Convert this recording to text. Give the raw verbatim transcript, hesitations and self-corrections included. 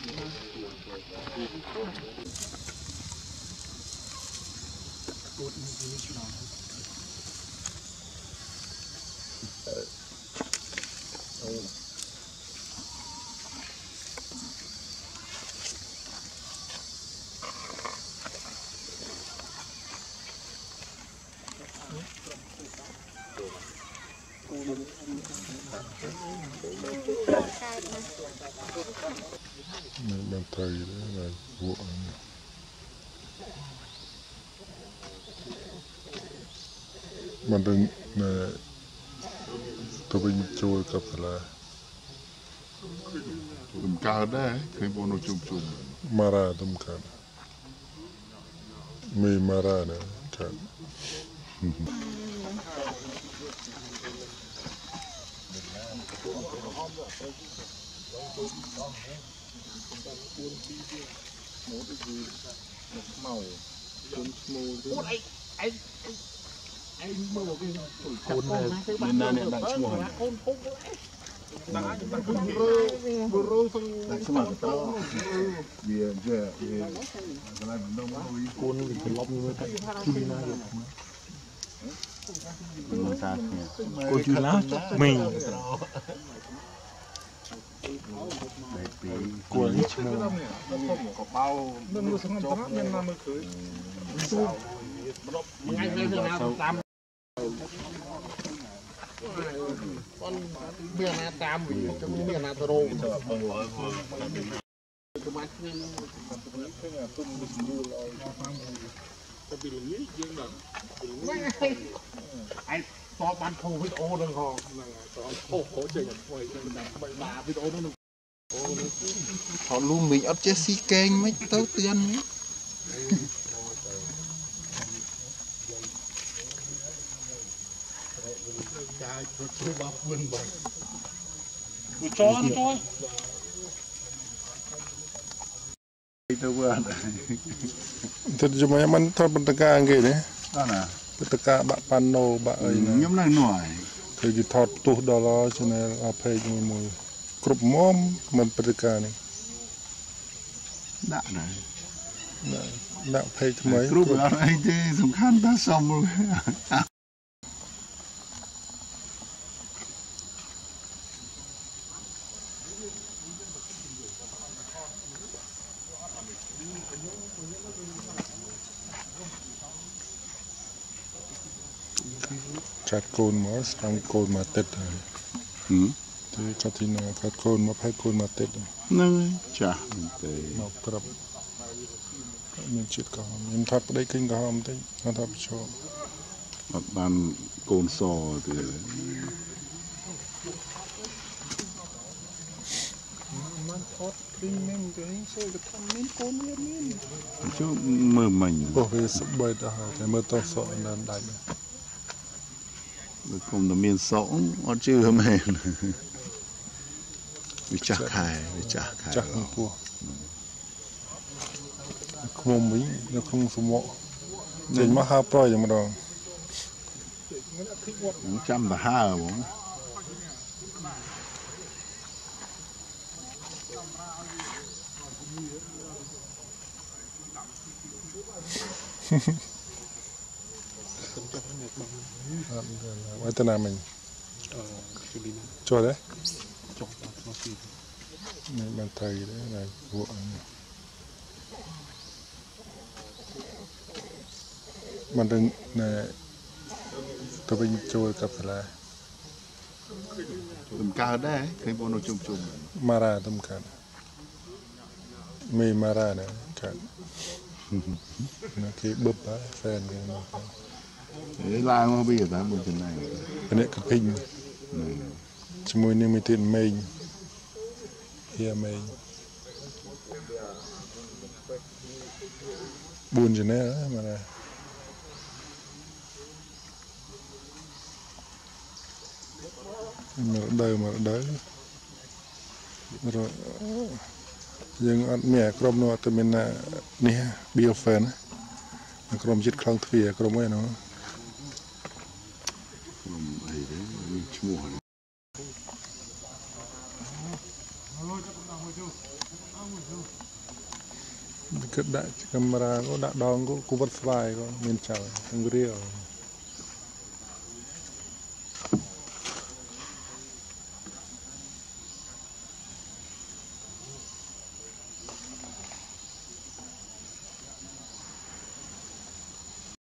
มันไทยเลยอะไรพวกนี้มันต้องเนี่ยตัวเป็นโจรกับอะไรตุ่มกาได้เคยบนจุ่มจุ่มมาราตุ่มกาไม่มาราเนี่ยกันกวนนิชโม่กระเป๋านั่นมือสังกัดนั่นมาเมื่อคืนมันง่ายเลยนะตามเบียร์นาตามวิ่งจะมีเบียร์นาตโร่ไอ้ตอนมันโผล่โอ้ดังหอกโอ้โหเจ๋งโอ้ยใบหนาพี่โอ้นั่นเขาลูกมีอัพเจสีแกงไม่เต้าเตือนไหมกูจอนจอยตัวแต่จะมาอย่างมันทอดปนตะกางกี่เนี่ยปนตะกาบะปานโนบะอะไรนะย้ำหน่อยหน่อยเคยจะทอดตัวดอลลาร์ใช่ไหมอาเพย์ยังมวยกรุบมอมมันปฏิการนี่ด่านะด่าเพย์ทำไมกรุบอะไรเจ๊สำคัญท่าสมรู้จัดโกนมอสทำโกนมาเต็ดเลยหืมก็ที่นายพัดคนมาพัดคนมาเต็ดนั่งจ้ะนกกระปุกมันชิดกอมมันทับได้กินกอมได้มันทับชอบบ้านโกนซอตัวมันทอดกินแม่งตัวนี้ใช่ก็ทำแม่งโกนเยอะแม่งช่วยมือใหม่โอ้ยสบายตาแต่เมื่อต่อสอนนั้นได้เลยผมต้องมีสองอันชื่อแม่วิจารณ์ใครวิจารณ์ใครจักรพวกขมมิแล้วคงสมองเดินมาหาปล่อยอย่างมันดองจำแต่ห้าผมวัฒนามันจอดเลยในบ้านไทยได้อะไรพวกนี้มันต้องเนี่ยตัวเป็นโจรกับอะไรตุ่มกาได้เคยบนจุ่มจุ่มมาราตุ่มกาไม่มาราเนี่ยกันนะคือบึบไปแฟนกันเฮ้ยลางมาบีบนะมึงเป็นไงอันนี้คือพิงชมวยนี่มีติดเมยเฮียเมยบุญจะแน่แล้วมาเลยมาได้มาได้เรายังอัดเมียกรมนวดแต่เป็นนี่เบียร์แฟนกรมจิตคลังทวีกรมไว้เนาะกรมไอ้เด้อชมวย Dekat dak kamera, ko dak dong ko kubat swai ko min chau, angriyo.